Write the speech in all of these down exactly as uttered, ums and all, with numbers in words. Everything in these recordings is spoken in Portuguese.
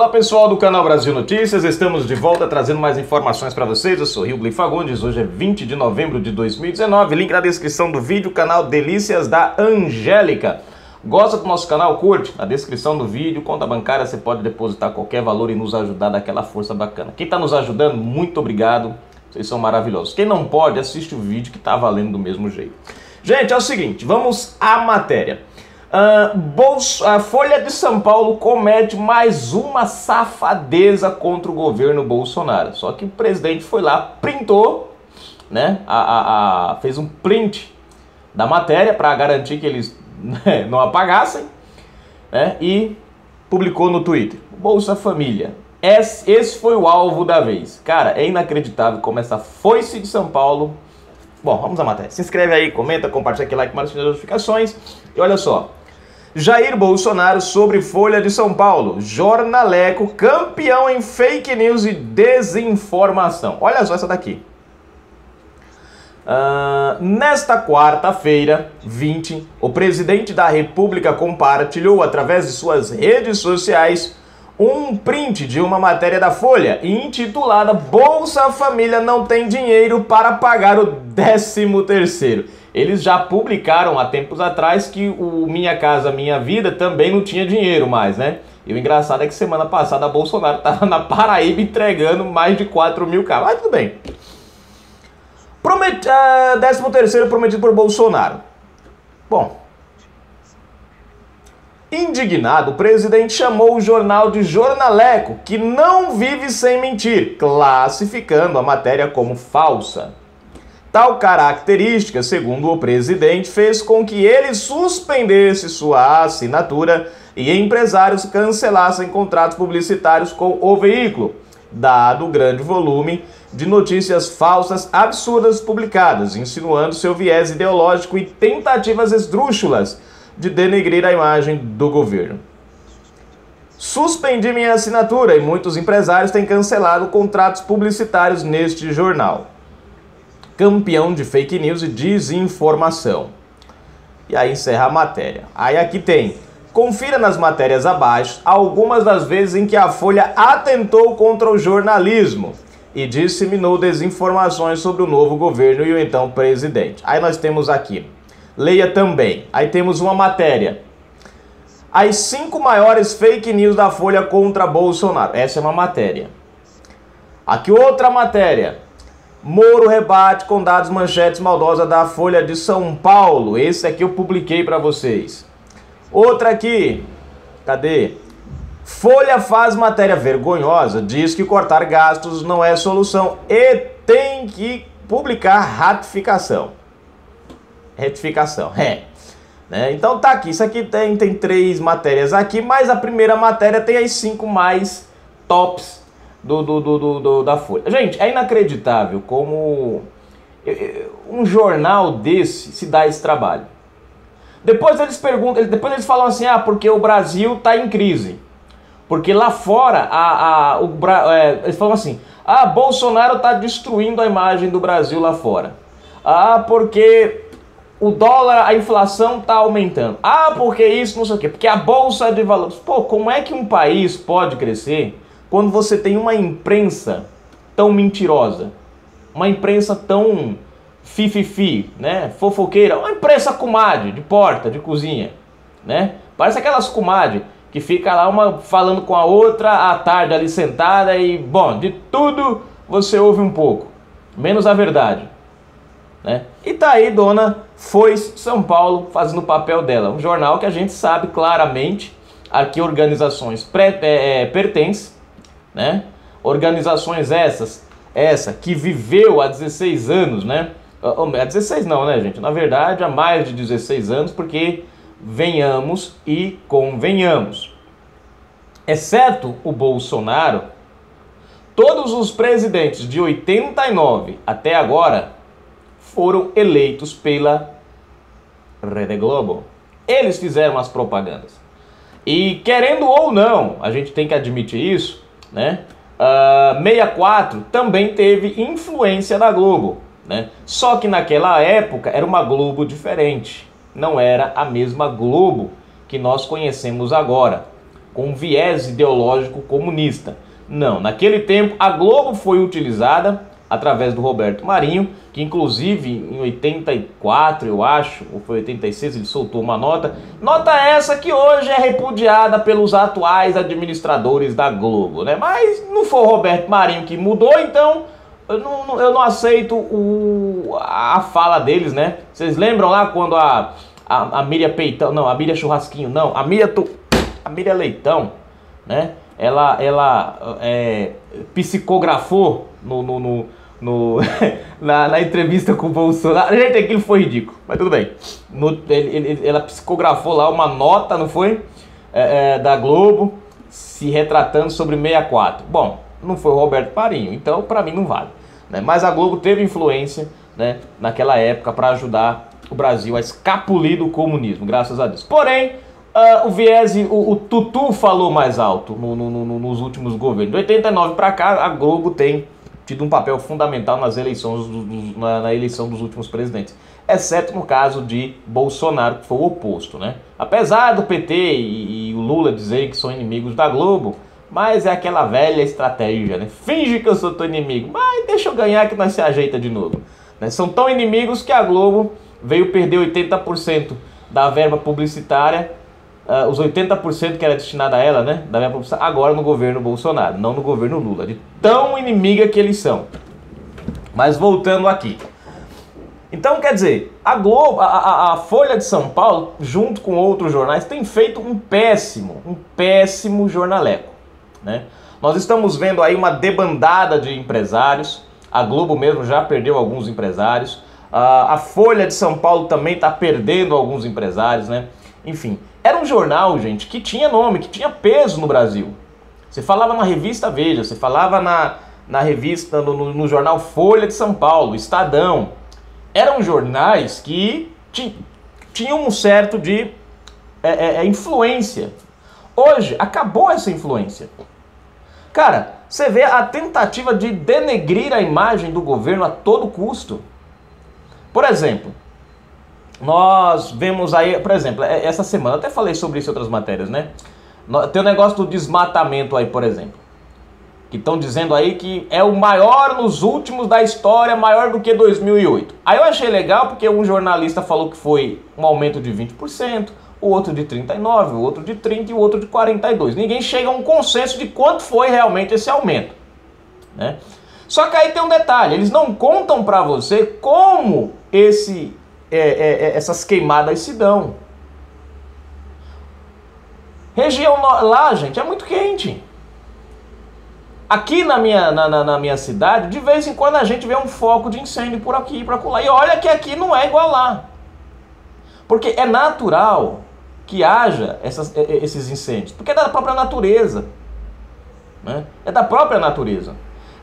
Olá pessoal do canal Brasil Notícias, estamos de volta trazendo mais informações para vocês. Eu sou Josefa V. Fagundes, hoje é vinte de novembro de dois mil e dezenove, link na descrição do vídeo, canal Delícias da Angélica. Gosta do nosso canal? Curte, na descrição do vídeo, conta bancária, você pode depositar qualquer valor e nos ajudar daquela força bacana. Quem está nos ajudando, muito obrigado, vocês são maravilhosos. Quem não pode, assiste o vídeo que está valendo do mesmo jeito. Gente, é o seguinte, vamos à matéria. Uh, Bolsa, a Folha de São Paulo comete mais uma safadeza contra o governo Bolsonaro. Só que o presidente foi lá, printou, né, a, a, a, fez um print da matéria para garantir que eles, né, não apagassem, né, e publicou no Twitter. Bolsa Família, esse, esse foi o alvo da vez. Cara, é inacreditável como essa foice de São Paulo... Bom, vamos à matéria. Se inscreve aí, comenta, compartilha aquele like, marca as notificações. E olha só. Jair Bolsonaro sobre Folha de São Paulo, jornaleco campeão em fake news e desinformação. Olha só essa daqui. Uh, nesta quarta-feira, vinte, o presidente da República compartilhou através de suas redes sociais um print de uma matéria da Folha intitulada Bolsa Família não tem dinheiro para pagar o décimo terceiro. Eles já publicaram há tempos atrás que o Minha Casa Minha Vida também não tinha dinheiro mais, né? E o engraçado é que semana passada a Bolsonaro estava na Paraíba entregando mais de quatro mil carros. Mas tudo bem. Promet... Ah, décimo terceiro prometido por Bolsonaro. Bom... Indignado, o presidente chamou o jornal de jornaleco, que não vive sem mentir, classificando a matéria como falsa. Tal característica, segundo o presidente, fez com que ele suspendesse sua assinatura e empresários cancelassem contratos publicitários com o veículo, dado o grande volume de notícias falsas absurdas publicadas, insinuando seu viés ideológico e tentativas esdrúxulas de denegrir a imagem do governo. Suspendi minha assinatura e muitos empresários têm cancelado contratos publicitários neste jornal. Campeão de fake news e desinformação. E aí encerra a matéria. Aí aqui tem. Confira nas matérias abaixo algumas das vezes em que a Folha atentou contra o jornalismo e disseminou desinformações sobre o novo governo e o então presidente. Aí nós temos aqui. Leia também. Aí temos uma matéria. As cinco maiores fake news da Folha contra Bolsonaro. Essa é uma matéria. Aqui outra matéria. Moro rebate com dados manchetes maldosa da Folha de São Paulo. Esse aqui eu publiquei para vocês. Outra aqui. Cadê? Folha faz matéria vergonhosa. Diz que cortar gastos não é solução e tem que publicar ratificação. Retificação, é. Né? Então tá aqui, isso aqui tem, tem três matérias aqui, mas a primeira matéria tem as cinco mais tops do, do, do, do, do, da Folha. Gente, é inacreditável como um jornal desse se dá esse trabalho. Depois eles perguntam, depois eles falam assim, ah, porque o Brasil tá em crise. Porque lá fora, a, a, o, é, eles falam assim, ah, Bolsonaro tá destruindo a imagem do Brasil lá fora. Ah, porque... O dólar, a inflação tá aumentando. Ah, porque isso, não sei o quê. Porque a bolsa de valores... Pô, como é que um país pode crescer quando você tem uma imprensa tão mentirosa? Uma imprensa tão fififi, né? Fofoqueira. Uma imprensa comadre, de porta, de cozinha, né? Parece aquelas comadre que fica lá uma falando com a outra à tarde ali sentada e, bom, de tudo você ouve um pouco. Menos a verdade. Né? E tá aí dona Foice São Paulo fazendo o papel dela. Um jornal que a gente sabe claramente a que organizações pré, é, pertence, né? Organizações essas, essa que viveu há dezesseis anos, né? Há dezesseis não, né, gente? Na verdade, há mais de dezesseis anos, porque venhamos e convenhamos. Exceto o Bolsonaro, todos os presidentes de oitenta e nove até agora foram eleitos pela Rede Globo. Eles fizeram as propagandas. E querendo ou não, a gente tem que admitir isso, né? Uh, sessenta e quatro também teve influência da Globo, né? Só que naquela época era uma Globo diferente. Não era a mesma Globo que nós conhecemos agora. com viés ideológico comunista. Não, naquele tempo a Globo foi utilizada através do Roberto Marinho, que inclusive em oitenta e quatro, eu acho, ou foi oitenta e seis, ele soltou uma nota, nota essa que hoje é repudiada pelos atuais administradores da Globo, né? Mas não foi o Roberto Marinho que mudou, então eu não, eu não aceito o, a fala deles, né? Vocês lembram lá quando a, a, a Míriam Peitão, não, a Míriam Churrasquinho, não, a Míriam, a Míriam Leitão, né? Ela, ela é, psicografou no... no, no No, na, na entrevista com o Bolsonaro. Gente, aquilo foi ridículo, mas tudo bem. No, ele, ele, ela psicografou lá uma nota, não foi? É, é, da Globo, se retratando sobre sessenta e quatro. Bom, não foi o Roberto Marinho, então pra mim não vale, né? Mas a Globo teve influência, né, naquela época para ajudar o Brasil a escapulir do comunismo, graças a Deus. Porém, uh, o viés, o, o tutu falou mais alto no, no, no, nos últimos governos. De oitenta e nove pra cá, a Globo tem tido um papel fundamental nas eleições, na, na eleição dos últimos presidentes, exceto no caso de Bolsonaro, que foi o oposto, né? Apesar do P T e, e o Lula dizerem que são inimigos da Globo, mas é aquela velha estratégia, né? Finge que eu sou teu inimigo, mas deixa eu ganhar que nós se ajeita de novo, né? São tão inimigos que a Globo veio perder oitenta por cento da verba publicitária, Uh, os oitenta por cento que era destinado a ela, né, da minha produção, agora no governo Bolsonaro, não no governo Lula, de tão inimiga que eles são. Mas voltando aqui, então quer dizer, a Globo, a, a, a Folha de São Paulo, junto com outros jornais, tem feito um péssimo, um péssimo jornaleco, né? Nós estamos vendo aí uma debandada de empresários, a Globo mesmo já perdeu alguns empresários, uh, a Folha de São Paulo também está perdendo alguns empresários, né? Enfim, era um jornal, gente, que tinha nome, que tinha peso no Brasil. Você falava na revista Veja, você falava na, na revista, no, no, no jornal Folha de São Paulo, Estadão. Eram jornais que ti, tinham um certo de é, é, influência. Hoje, acabou essa influência. Cara, você vê a tentativa de denegrir a imagem do governo a todo custo. Por exemplo, nós vemos aí, por exemplo, essa semana, até falei sobre isso em outras matérias, né? Tem o negócio do desmatamento aí, por exemplo, que estão dizendo aí que é o maior nos últimos da história, maior do que dois mil e oito. Aí eu achei legal porque um jornalista falou que foi um aumento de vinte por cento, o outro de trinta e nove por cento, o outro de trinta por cento e o outro de quarenta e dois por cento. Ninguém chega a um consenso de quanto foi realmente esse aumento, né? Só que aí tem um detalhe, eles não contam pra você como esse... É, é, é, essas queimadas se dão. Região no... lá, gente, é muito quente. Aqui na minha, na, na, na minha cidade, de vez em quando a gente vê um foco de incêndio por aqui e por acolá. E olha que aqui não é igual lá. Porque é natural que haja essas, esses incêndios. Porque é da própria natureza, né? É da própria natureza.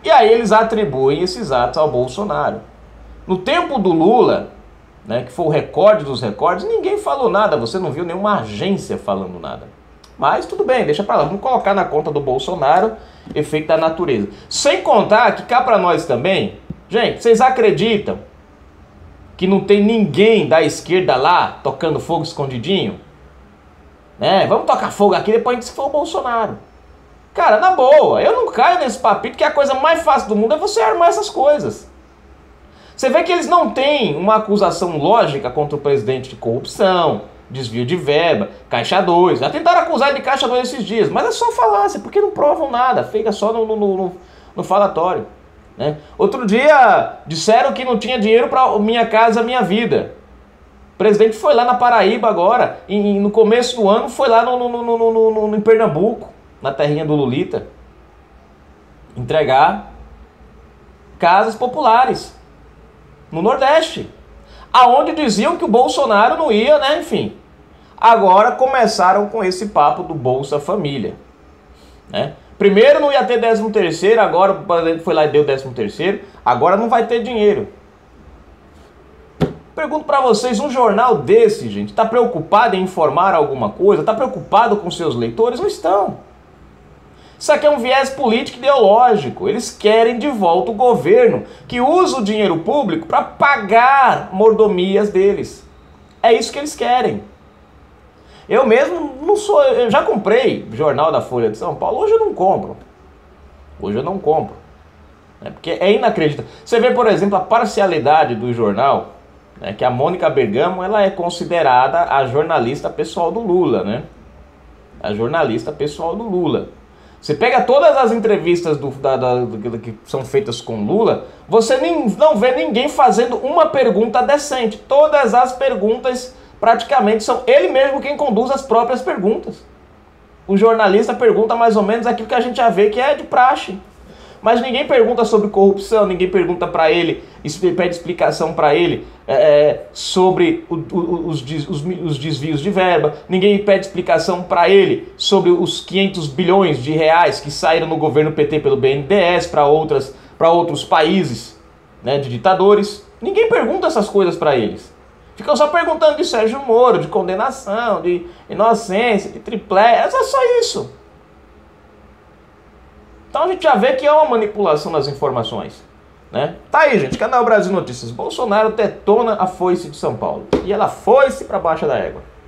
E aí eles atribuem esses atos ao Bolsonaro. No tempo do Lula, né, que foi o recorde dos recordes, ninguém falou nada, você não viu nenhuma agência falando nada. Mas tudo bem, deixa pra lá, vamos colocar na conta do Bolsonaro, efeito da natureza. Sem contar que cá pra nós também, gente, vocês acreditam que não tem ninguém da esquerda lá tocando fogo escondidinho? Né, vamos tocar fogo aqui, depois a gente se for o Bolsonaro. Cara, na boa, eu não caio nesse papinho, que a coisa mais fácil do mundo é você armar essas coisas. Você vê que eles não têm uma acusação lógica contra o presidente de corrupção, desvio de verba, Caixa dois. Já tentaram acusar de Caixa dois esses dias, mas é só falácia, porque não provam nada, fica só no, no, no, no falatório, né? Outro dia disseram que não tinha dinheiro para Minha Casa Minha Vida. O presidente foi lá na Paraíba agora, e no começo do ano foi lá no, no, no, no, no, no, em Pernambuco, na terrinha do Lulita, entregar casas populares. No Nordeste, aonde diziam que o Bolsonaro não ia, né, enfim. Agora começaram com esse papo do Bolsa Família, né? Primeiro não ia ter décimo terceiro, agora o presidente foi lá e deu décimo terceiro, agora não vai ter dinheiro. Pergunto pra vocês, um jornal desse, gente, tá preocupado em informar alguma coisa? Tá preocupado com seus leitores? Não estão. Isso aqui é um viés político ideológico. Eles querem de volta o governo, que usa o dinheiro público para pagar mordomias deles. É isso que eles querem. Eu mesmo não sou, eu já comprei jornal da Folha de São Paulo, hoje eu não compro. Hoje eu não compro. É porque é inacreditável. Você vê, por exemplo, a parcialidade do jornal, né, que a Mônica Bergamo, ela é considerada a jornalista pessoal do Lula, né? A jornalista pessoal do Lula. Você pega todas as entrevistas do, da, da, do, que são feitas com Lula, você nem, não vê ninguém fazendo uma pergunta decente. Todas as perguntas praticamente são ele mesmo quem conduz as próprias perguntas. O jornalista pergunta mais ou menos aquilo que a gente já vê que é de praxe. Mas ninguém pergunta sobre corrupção, ninguém pergunta para ele, pede explicação para ele é, sobre o, o, os, os, os desvios de verba, ninguém pede explicação para ele sobre os quinhentos bilhões de reais que saíram no governo P T pelo B N D E S para outras, para outros países, né, de ditadores. Ninguém pergunta essas coisas para eles. Ficam só perguntando de Sérgio Moro, de condenação, de inocência, de triplé, é só isso. Então a gente já vê que é uma manipulação das informações, né? Tá aí, gente, canal Brasil Notícias. Bolsonaro detona a foice de São Paulo. E ela foi-se para baixo da égua.